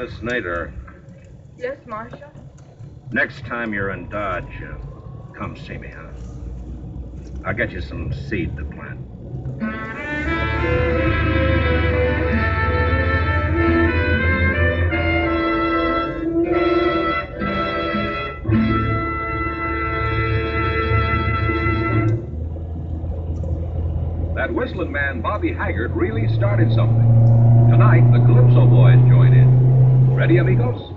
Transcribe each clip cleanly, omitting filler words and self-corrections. Miss Snyder. Yes, Marshal? Next time you're in Dodge, come see me, huh? I'll get you some seed to plant. That whistling man, Bobby Haggard, really started something. Tonight, the Calypso boys join in. Ready, amigos?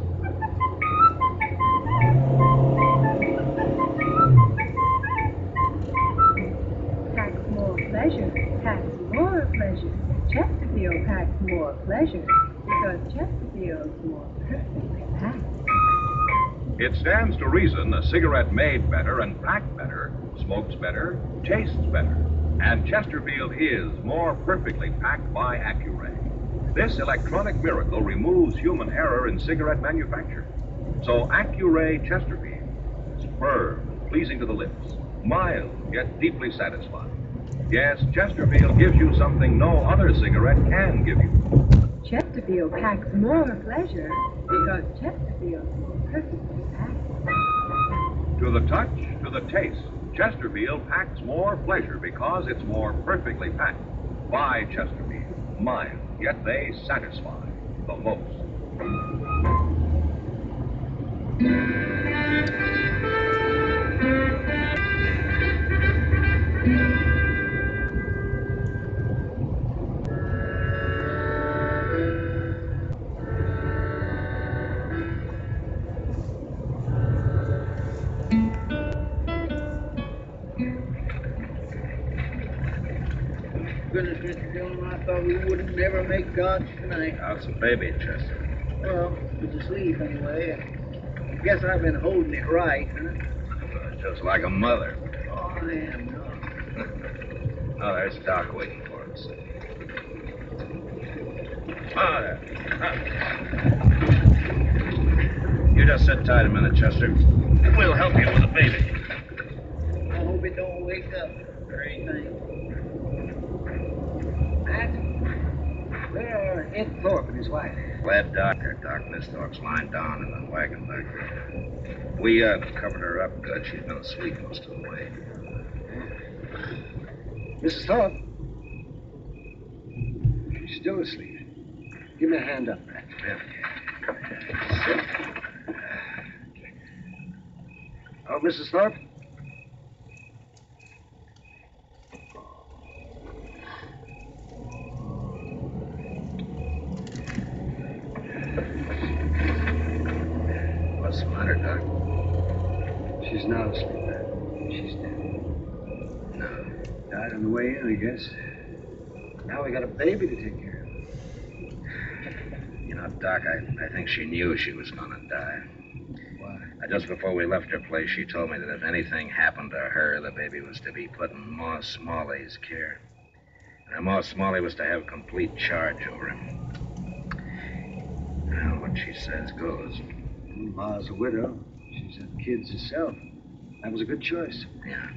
Packs more pleasure, packs more pleasure. Chesterfield packs more pleasure because Chesterfield's more perfectly packed. It stands to reason a cigarette made better and packed better, smokes better, tastes better. And Chesterfield is more perfectly packed by AccuRay. This electronic miracle removes human error in cigarette manufacture. So AccuRay Chesterfield is firm, pleasing to the lips, mild, yet deeply satisfying. Yes, Chesterfield gives you something no other cigarette can give you. Chesterfield packs more pleasure because Chesterfield is perfectly packed. To the touch, to the taste. Chesterfield packs more pleasure because it's more perfectly packed by Chesterfield. Mild, yet they satisfy the most. Goodness, Mr. Dillon, I thought we would never make Dodge tonight. How's the baby, Chester? Well, it's asleep anyway. I guess I've been holding it right, huh? Just like a mother. Oh, I am not. Oh, there's Doc waiting for us. Oh, there. You just sit tight a minute, Chester. We'll help you with the baby. I hope it don't wake up or anything. Where are Ed Thorpe and his wife? Glad Doc Miss Thorpe's lying down in the wagon back there. We covered her up good. She's been asleep most of the way. Mrs. Thorpe? She's still asleep. Give me a hand up, Matt. There we go. Sit. Okay. Oh, Mrs. Thorpe? What's the matter, Doc? She's not asleep, Doc. She's dead. No. Died on the way in, I guess. Now we got a baby to take care of. You know, Doc, I think she knew she was gonna die. Why? Just before we left her place, she told me that if anything happened to her, the baby was to be put in Ma Smalley's care. And Ma Smalley was to have complete charge over him. Well, what she says goes. Ma's a widow. She's had kids herself. That was a good choice. Yeah.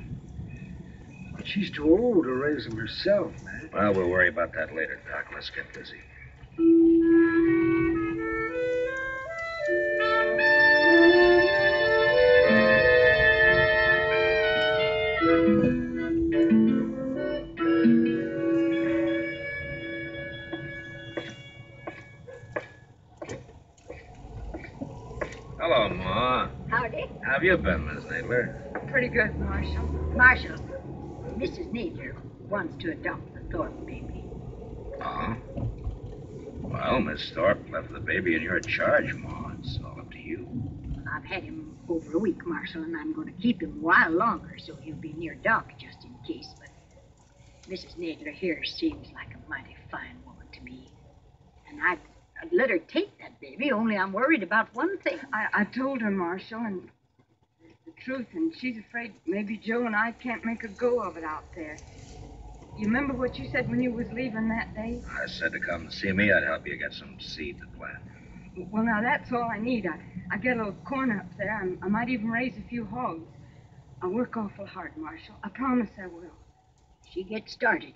But she's too old to raise them herself, man. Well, we'll worry about that later, Doc. Let's get busy. Hello, Ma. Howdy. How have you been, Miss Nadler? Pretty good, Marshal. Marshal, Mrs. Nadler wants to adopt the Thorpe baby. Uh-huh. Well, Miss Thorpe left the baby in your charge, Ma. It's all up to you. I've had him over a week, Marshal, and I'm going to keep him a while longer so he'll be near Doc just in case. But Mrs. Nadler here seems like a mighty fine woman to me, and I'd let her take that baby, only I'm worried about one thing. I told her, Marshal, and it's the truth, and she's afraid maybe Joe and I can't make a go of it out there. You remember what you said when you was leaving that day? I said to come see me. I'd help you get some seed to plant. Well, now, that's all I need. I get a little corn up there. I might even raise a few hogs. I'll work awful hard, Marshal. I promise I will. She gets started.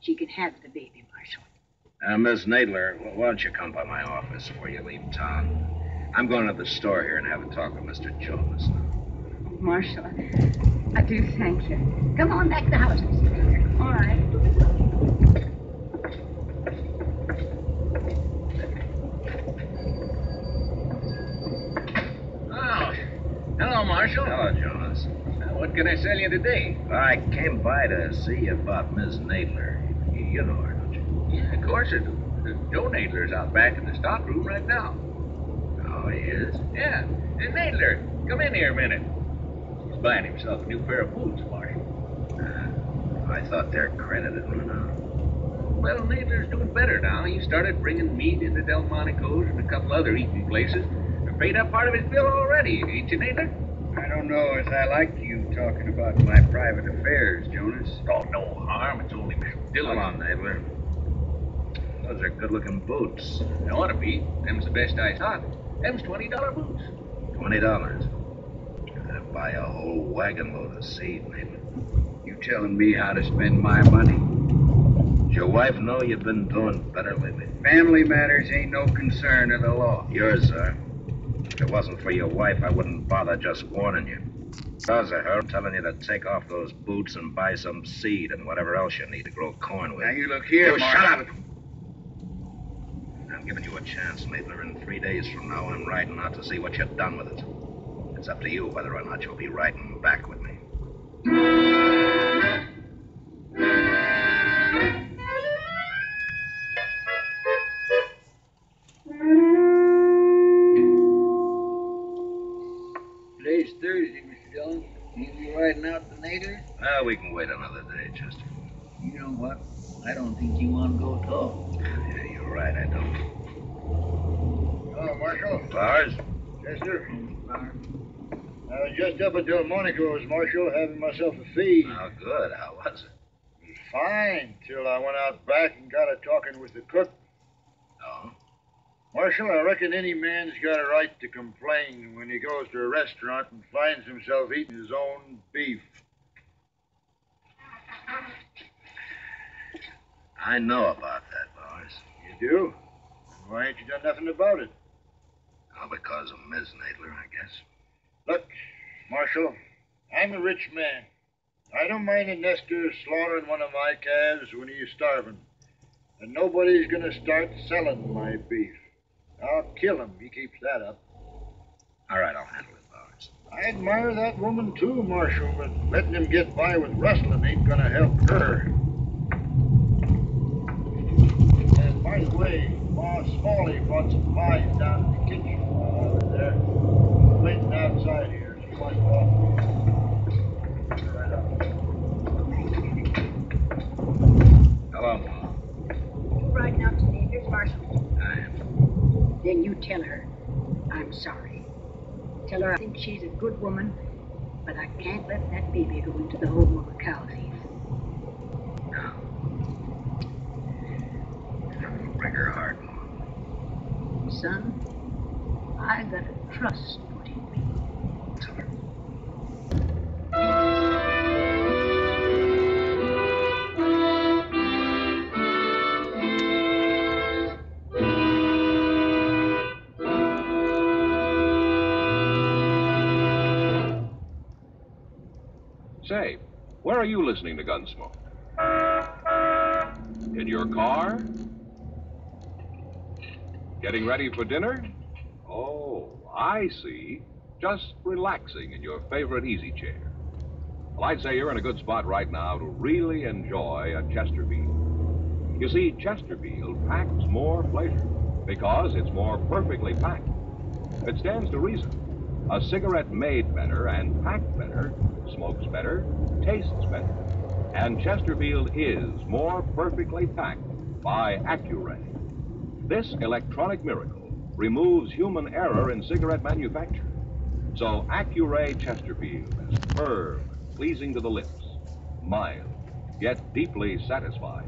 She can have the baby, Marshal. Miss Nadler, why don't you come by my office before you leave town? I'm going to the store here and have a talk with Mr. Jonas. Marshal, I do thank you. Come on back to the house, Mr. Nadler. All right. Hello, Marshal. Hello, Jonas. What can I sell you today? I came by to see you about Miss Nadler. You know her, don't you? Yeah, of course I do. Joe Nadler's out back in the stockroom right now. Oh, he is? Yeah. Hey, Nadler, come in here a minute. He's buying himself a new pair of boots, Marshal. I thought they're credited or not. Well, Nadler's doing better now. He started bringing meat into Delmonico's and a couple other eating places. Paid up part of his bill already, ain't you, Nathan? I don't know as I like you talking about my private affairs, Jonas. Oh, no harm. It's only Miss Dillon. Come on, Nadler. Those are good-looking boots. They ought to be. Them's the best I saw. Them's $20 boots. $20? I'm gonna buy a whole wagon load of seed, Nathan. You telling me how to spend my money? Does your wife know you've been doing better lately? Family matters ain't no concern of the law. Yours are. If it wasn't for your wife, I wouldn't bother just warning you. Because of her, I'm telling you to take off those boots and buy some seed and whatever else you need to grow corn with. Now you look here, Marshal. Shut up! I'm giving you a chance, Nadler. In 3 days from now, I'm riding out to see what you've done with it. It's up to you whether or not you'll be riding back with me. We can wait another day, Chesterfield. You know what? I don't think you want to go at all. Yeah, you're right, I don't. Hello, Marshal. Bowers? Yes, sir. Bowers. I was just up at Delmonico's, Marshal, having myself a feed. Oh, good. How was it? It was fine, till I went out back and got a talking with the cook. Oh? Marshal, I reckon any man's got a right to complain when he goes to a restaurant and finds himself eating his own beef. I know about that, Bowers. You do? Then why ain't you done nothing about it? Oh, because of Ms. Nadler, I guess. Look, Marshal, I'm a rich man. I don't mind a nester slaughtering one of my calves when he's starving. And nobody's gonna start selling my beef. I'll kill him if he keeps that up. All right, I'll handle it, Bowers. I admire that woman too, Marshal, but letting him get by with rustling ain't gonna help her. By the way, Ma Smalley brought some wine down in the kitchen while I was there. Waiting outside here. She wiped off. Right up. Hello, Ma. You riding out today? Here's Marshal. I am. Then you tell her I'm sorry. Tell her I think she's a good woman, but I can't let that baby go into the home of a cow thief. No. Break her heart. Son, I gotta trust what he means. Tell her. Say, where are you listening to Gunsmoke? In your car? Getting ready for dinner? Oh, I see. Just relaxing in your favorite easy chair. Well, I'd say you're in a good spot right now to really enjoy a Chesterfield. You see, Chesterfield packs more pleasure because it's more perfectly packed. It stands to reason. A cigarette made better and packed better, smokes better, tastes better. And Chesterfield is more perfectly packed by AccuRay. This electronic miracle removes human error in cigarette manufacture. So AccuRay Chesterfield is firm, pleasing to the lips, mild, yet deeply satisfying.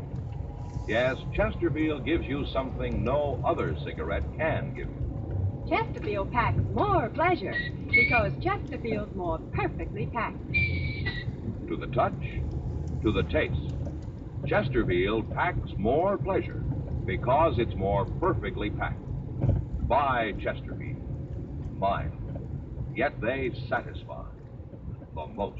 Yes, Chesterfield gives you something no other cigarette can give you. Chesterfield packs more pleasure because Chesterfield's more perfectly packed. To the touch, to the taste, Chesterfield packs more pleasure because it's more perfectly packed. By Chesterfield, mild, yet they satisfy the most.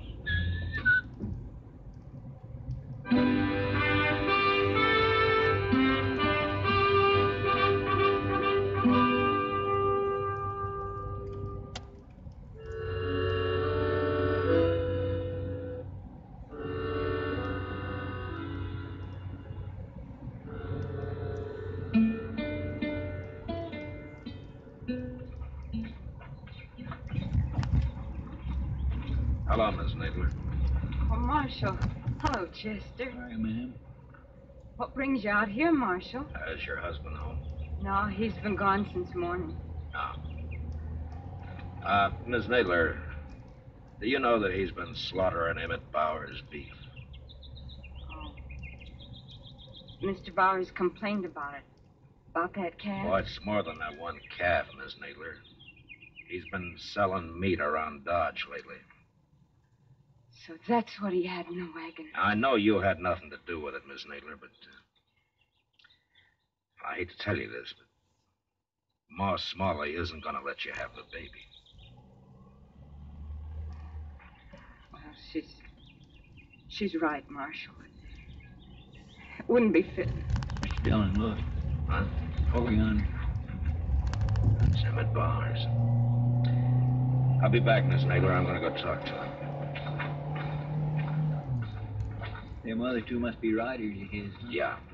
Hello, Miss Nadler. Oh, Marshal. Hello, Chester. Hi, ma'am. What brings you out here, Marshal? Is your husband home? No, he's been gone since morning. Oh. Miss Nadler, do you know that he's been slaughtering Emmett Bowers' beef? Oh. Mr. Bowers complained about it. About that calf? Oh, it's more than that one calf, Miss Nadler. He's been selling meat around Dodge lately. So that's what he had in the wagon. I know you had nothing to do with it, Miss Nadler, but... I hate to tell you this, but... Ma Smalley isn't going to let you have the baby. Well, she's right, Marshal. It wouldn't be fitting. Mr. Dillon, look. Huh? Poking on her. That's Emmett Bowers. I'll be back, Miss Nadler. I'm going to go talk to him. Them other two must be riders of his. Huh? Yeah.